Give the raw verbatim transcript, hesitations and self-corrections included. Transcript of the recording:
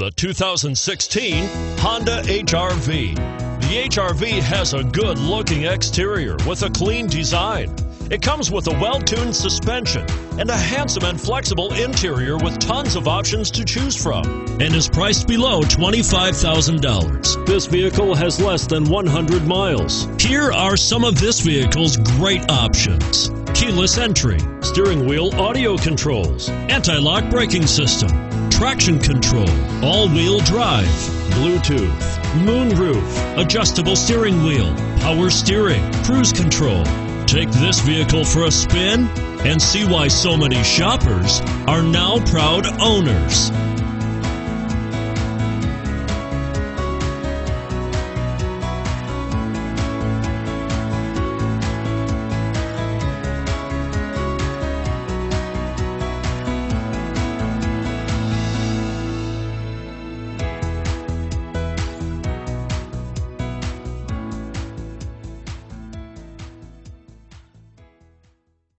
the two thousand sixteen Honda H R V. The H R V has a good-looking exterior with a clean design. It comes with a well-tuned suspension and a handsome and flexible interior with tons of options to choose from, and is priced below twenty-five thousand dollars. This vehicle has less than one hundred miles. Here are some of this vehicle's great options: keyless entry, steering wheel audio controls, anti-lock braking system, traction control, all-wheel drive, Bluetooth, moonroof, adjustable steering wheel, power steering, cruise control. Take this vehicle for a spin and see why so many shoppers are now proud owners.